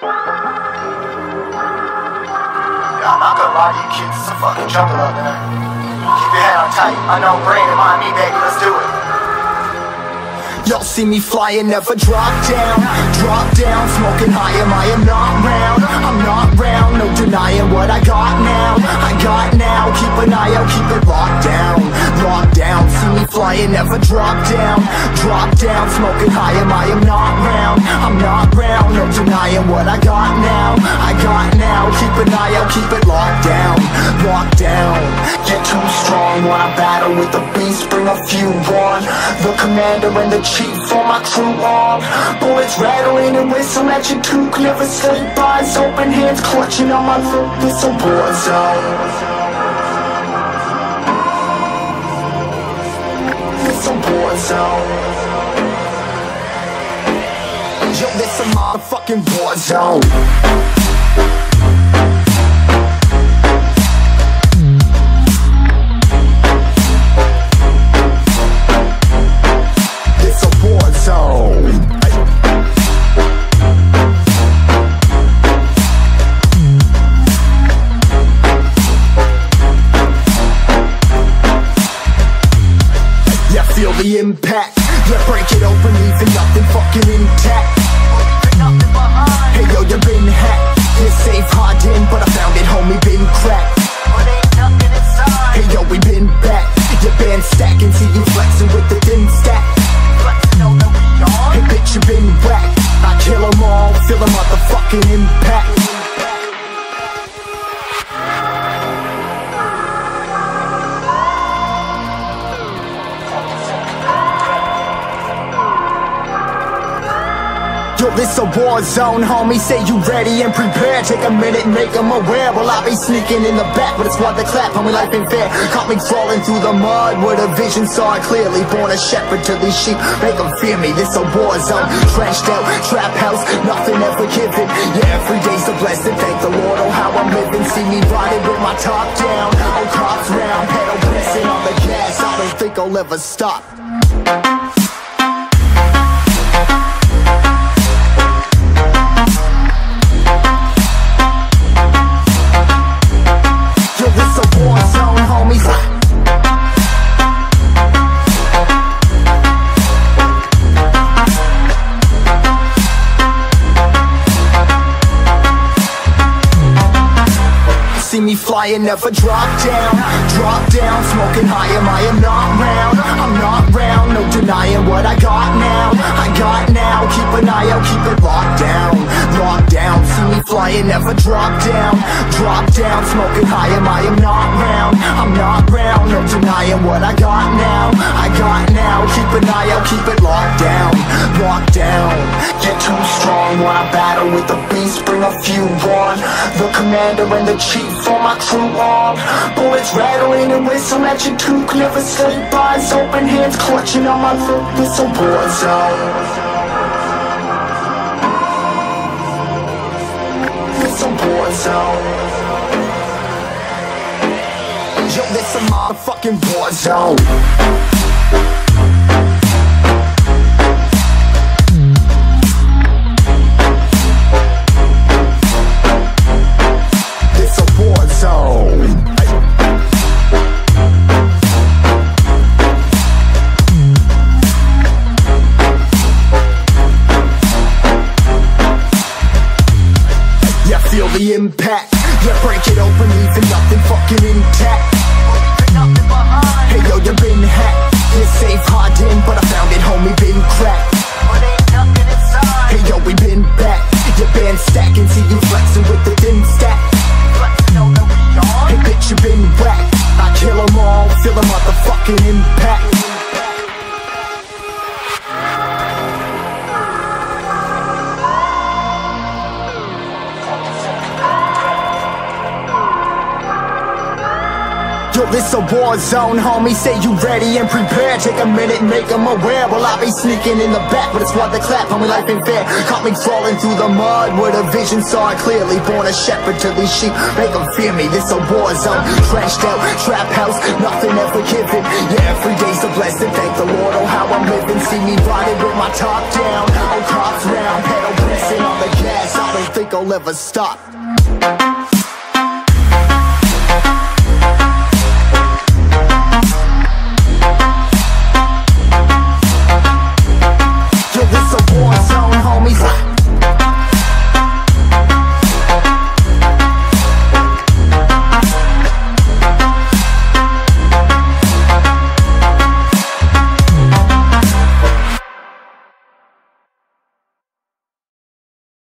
Yeah, I'm not gonna lie to you kids, it's a fucking jungle out there. Keep your head on tight, I know brain and mind me, baby, let's do it. Y'all see me flying, never drop down, smoking high, I am not round, I'm not round, no denying what I got now, keep an eye out, keep it locked down, see me flying, never drop down, smoking high, I am not round, I'm not round, no denying what I got now, keep an eye out, keep it locked down, get too strong when I battle with the beast, bring a few on, the commander and the chief for my crew on. Bullets rattling and whistle at your toque. Never sleep, eyes open, hands clutching on my throat. It's a war zone. It's a war zone. Yo, this a motherfucking war zone. Feel the impact, yeah, break it open, leaving nothing fucking intact. Nothing behind. Hey yo, you been hacked, you're safe, hard in, but I found it, homie, been cracked. But ain't nothing inside. Hey yo, we been back, your band stacking, see you flexing with the thin stack. Flexing on the yard. Hey bitch, you been whacked, I kill them all, feel the motherfucking impact. Yo, this a war zone, homie, say you ready and prepare. Take a minute, make them aware. Well, I be sneaking in the back, but it's worth the clap, homie, life ain't fair. Caught me crawling through the mud, where the vision saw it clearly. Born a shepherd to these sheep, make them fear me. This a war zone, trashed out, trap house, nothing ever given. Yeah, every day's a blessing, thank the Lord, oh how I'm living. See me riding with my top down, oh cops round, pedal pressing on the gas. I don't think I'll ever stop. See me flying, never drop down, smoking high, I am not round, I'm not round, no denying what I got now, keep an eye out, keep it locked down, see me flying, never drop down, smoking high, I am not round, I'm not round, no denying what I got now, keep an eye out, keep it locked down, get too strong when I battle with the beast, bring a few on, the commander and the chief, for my crew on. Bullets rattling and whistle at your toque. Never sleep, eyes open, hands clutching on my throat. It's a war zone. It's a war zone. Yo, this a motherfucking war zone. Feel the impact, yeah, break it open, leaving nothing fucking intact. Nothing behind. Hey yo, you been hacked, you're safe, hard in, but I found it, homie, been cracked. But ain't nothing inside. Hey yo, we been back, your band stacking, see you flexing with the thin stack. Flexing on the yard. Hey bitch, you been whacked, I kill them all, feel the motherfucking impact. Yo, this a war zone, homie, say you ready and prepare. Take a minute, make them aware. Well, I be sneaking in the back, but it's worth the clap, homie, life ain't fair. Caught me crawling through the mud, where the vision saw it clearly. Born a shepherd to these sheep, make them fear me. This a war zone, trashed out, trap house, nothing ever given. Yeah, every day's a blessing, thank the Lord, oh how I'm living. See me riding with my top down, oh cops round, pedal pressing on the gas, I don't think I'll ever stop.